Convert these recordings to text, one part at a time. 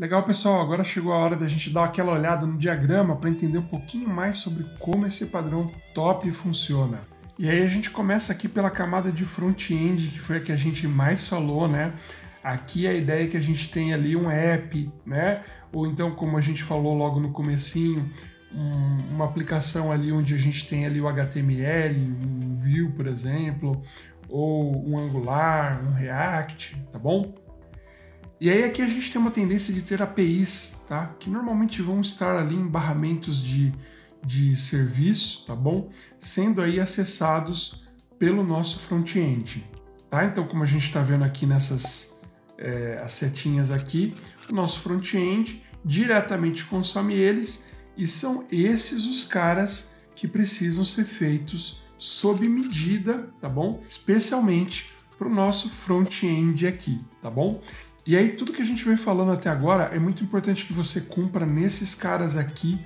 Legal, pessoal, agora chegou a hora da gente dar aquela olhada no diagrama para entender um pouquinho mais sobre como esse padrão top funciona. E aí a gente começa aqui pela camada de front-end, que foi a que a gente mais falou, né? Aqui a ideia é que a gente tem ali um app, né? Ou então, como a gente falou logo no comecinho, uma aplicação ali onde a gente tem ali o HTML, um Vue, por exemplo, ou um Angular, um React, tá bom? E aí aqui a gente tem uma tendência de ter APIs, tá? Que normalmente vão estar ali em barramentos de serviço, tá bom? Sendo aí acessados pelo nosso front-end, tá? Então, como a gente está vendo aqui nessas as setinhas aqui, o nosso front-end diretamente consome eles e são esses os caras que precisam ser feitos sob medida, tá bom? Especialmente para o nosso front-end aqui, tá bom? E aí, tudo que a gente vem falando até agora, é muito importante que você cumpra nesses caras aqui,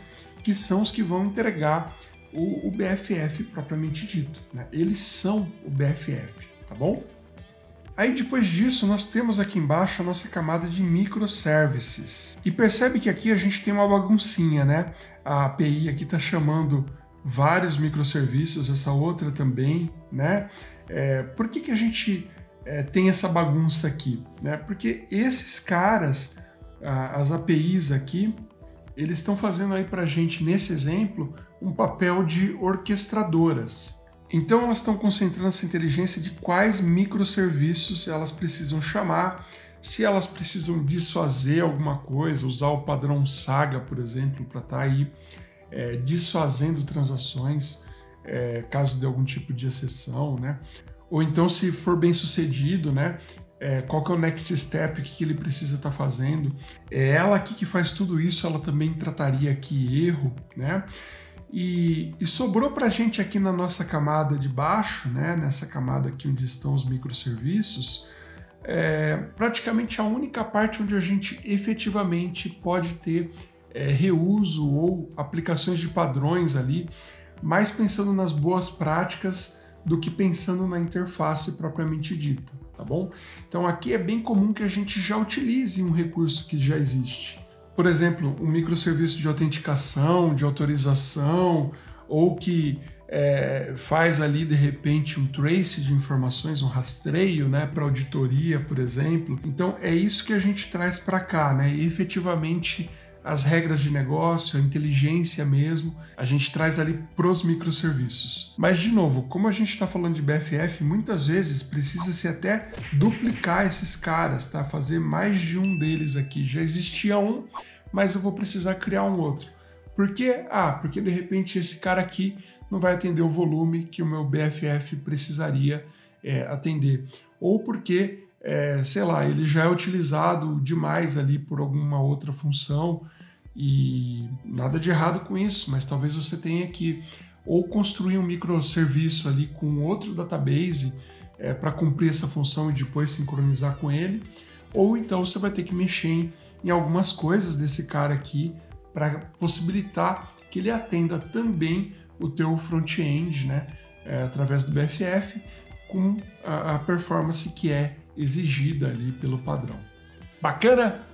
que são os que vão entregar o BFF propriamente dito, né? Eles são o BFF, tá bom? Aí, depois disso, nós temos aqui embaixo a nossa camada de microservices. E percebe que aqui a gente tem uma baguncinha, né? A API aqui tá chamando vários microserviços, essa outra também, né? Por que a gente... tem essa bagunça aqui, né? Porque esses caras, as APIs aqui, eles estão fazendo aí pra gente, nesse exemplo, um papel de orquestradoras. Então elas estão concentrando essa inteligência de quais microserviços elas precisam chamar, se elas precisam desfazer alguma coisa, usar o padrão Saga, por exemplo, para estar aí desfazendo transações, caso de algum tipo de exceção, né? Ou então, se for bem sucedido, né? Qual que é o next step, o que ele precisa estar fazendo. Ela aqui que faz tudo isso, ela também trataria aqui erro, né? E sobrou para a gente aqui na nossa camada de baixo, né? Nessa camada aqui onde estão os microserviços, praticamente a única parte onde a gente efetivamente pode ter reuso ou aplicações de padrões ali, mais pensando nas boas práticas do que pensando na interface propriamente dita, tá bom? Então aqui é bem comum que a gente já utilize um recurso que já existe. Por exemplo, um microserviço de autenticação, de autorização, ou que faz ali, de repente, um trace de informações, um rastreio, né, para auditoria, por exemplo. Então é isso que a gente traz para cá, né? E efetivamente as regras de negócio, a inteligência mesmo, a gente traz ali para os microserviços. Mas, de novo, como a gente está falando de BFF, muitas vezes precisa-se até duplicar esses caras, tá? Fazer mais de um deles aqui. Já existia um, mas eu vou precisar criar um outro. Por quê? Ah, porque de repente esse cara aqui não vai atender o volume que o meu BFF precisaria atender. Ou porque... sei lá, ele já é utilizado demais ali por alguma outra função e nada de errado com isso, mas talvez você tenha que ou construir um microserviço ali com outro database para cumprir essa função e depois sincronizar com ele, ou então você vai ter que mexer em algumas coisas desse cara aqui para possibilitar que ele atenda também o teu front-end, né, através do BFF, com a performance que é exigida ali pelo padrão. Bacana?